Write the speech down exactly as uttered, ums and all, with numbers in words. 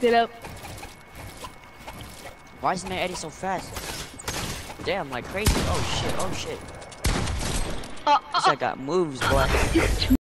Get up. Why is my Eddie so fast? Damn, like crazy. Oh shit, oh shit. Uh, uh, I got moves, boy.